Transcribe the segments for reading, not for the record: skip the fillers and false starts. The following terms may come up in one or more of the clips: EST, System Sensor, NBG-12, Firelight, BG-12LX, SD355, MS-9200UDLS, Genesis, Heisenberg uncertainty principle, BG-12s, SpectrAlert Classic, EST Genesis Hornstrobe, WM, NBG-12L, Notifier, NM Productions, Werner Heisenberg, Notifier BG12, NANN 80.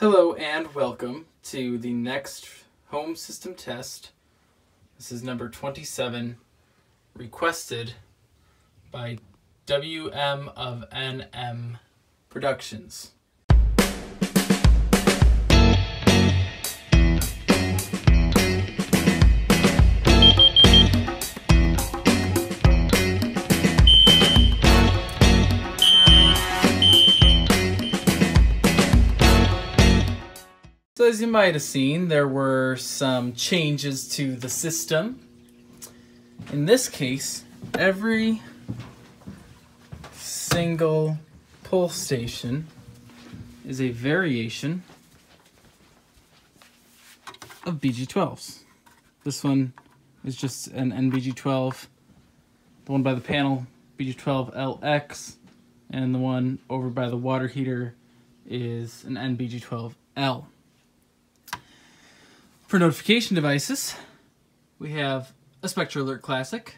Hello and welcome to the next home system test. This is number 27, requested by WM of NM Productions. So as you might have seen, there were some changes to the system. In this case, every single pull station is a variation of BG-12s. This one is just an NBG-12, the one by the panel, BG-12LX, and the one over by the water heater is an NBG-12L. For notification devices, we have a SpectrAlert Classic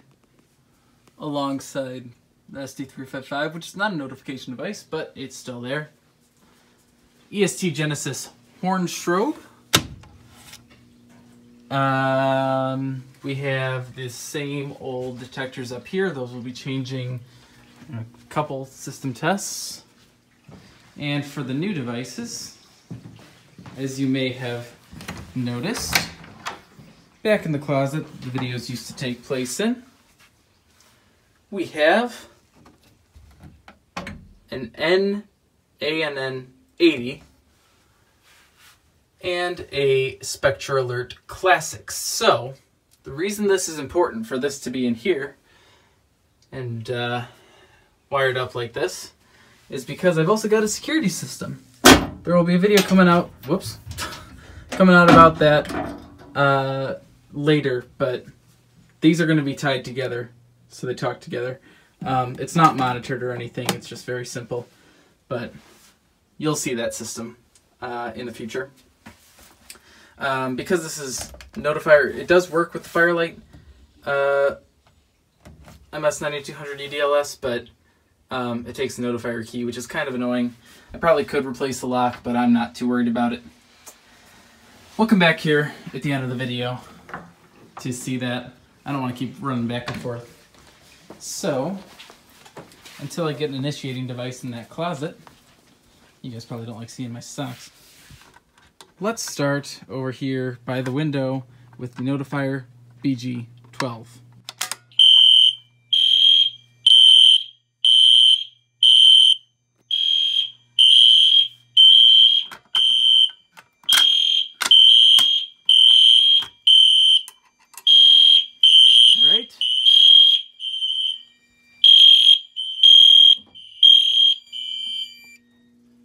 alongside the SD355, which is not a notification device, but it's still there. EST Genesis Hornstrobe. We have the same old detectors up here. Those will be changing in a couple system tests. And for the new devices, as you may have notice, back in the closet the videos used to take place in, we have an NANN 80 and a SpectrAlert Classic. So the reason this is important for this to be in here and wired up like this is because I've also got a security system. There will be a video coming out, whoops, coming out about that later, but these are going to be tied together so they talk together. It's not monitored or anything, it's just very simple, but you'll see that system in the future. Because this is Notifier, it does work with the Firelight MS-9200UDLS, but it takes the Notifier key, which is kind of annoying. I probably could replace the lock, but I'm not too worried about it. We'll come back here at the end of the video to see that. I don't want to keep running back and forth. So, until I get an initiating device in that closet, you guys probably don't like seeing my socks. Let's start over here by the window with the Notifier BG12.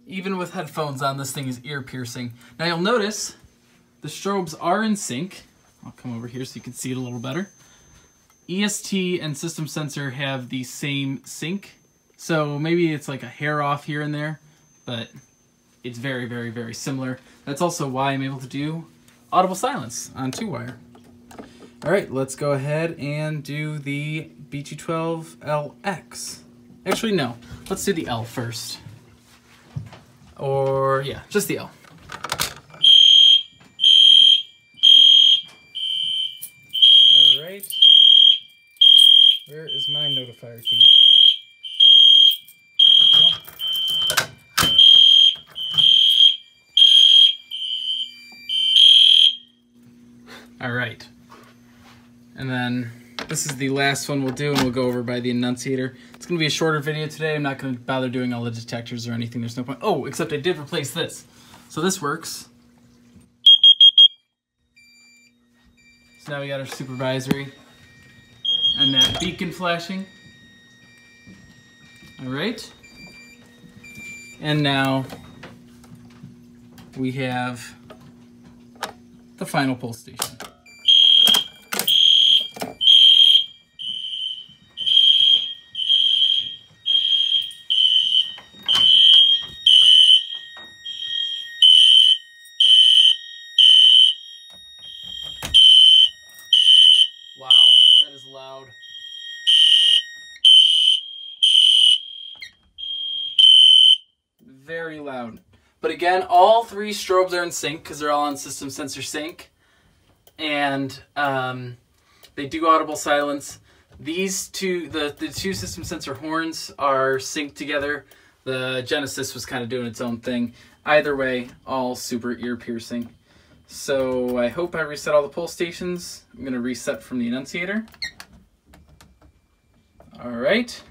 Even with headphones on, this thing is ear-piercing. Now you'll notice the strobes are in sync. I'll come over here so you can see it a little better. EST and System Sensor have the same sync, so maybe it's like a hair off here and there, but it's very, very, very similar. That's also why I'm able to do audible silence on two-wire. All right, let's go ahead and do the BG12LX. Actually, no, let's do the L first. Or, yeah, just the L. All right. Where is my notifier key? All right. And then this is the last one we'll do, and we'll go over by the annunciator. It's going to be a shorter video today. I'm not going to bother doing all the detectors or anything. There's no point. Oh, except I did replace this. So this works. So now we got our supervisory and that beacon flashing. All right. And now we have the final pull station. Again, all three strobes are in sync because they're all on System Sensor sync, and they do audible silence. These two, the two System Sensor horns are synced together. The Genesis was kind of doing its own thing. Either way, all super ear piercing. So I hope I reset all the pole stations. I'm going to reset from the annunciator. All right.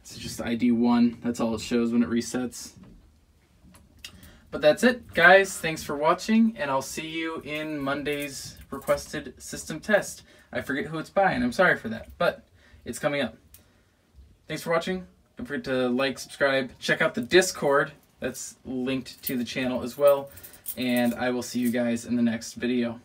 It's just ID 1. That's all it shows when it resets. But that's it, guys. Thanks for watching, and I'll see you in Monday's requested system test. I forget who it's by, and I'm sorry for that, but it's coming up. Thanks for watching. Don't forget to like, subscribe, check out the Discord. That's linked to the channel as well. And I will see you guys in the next video.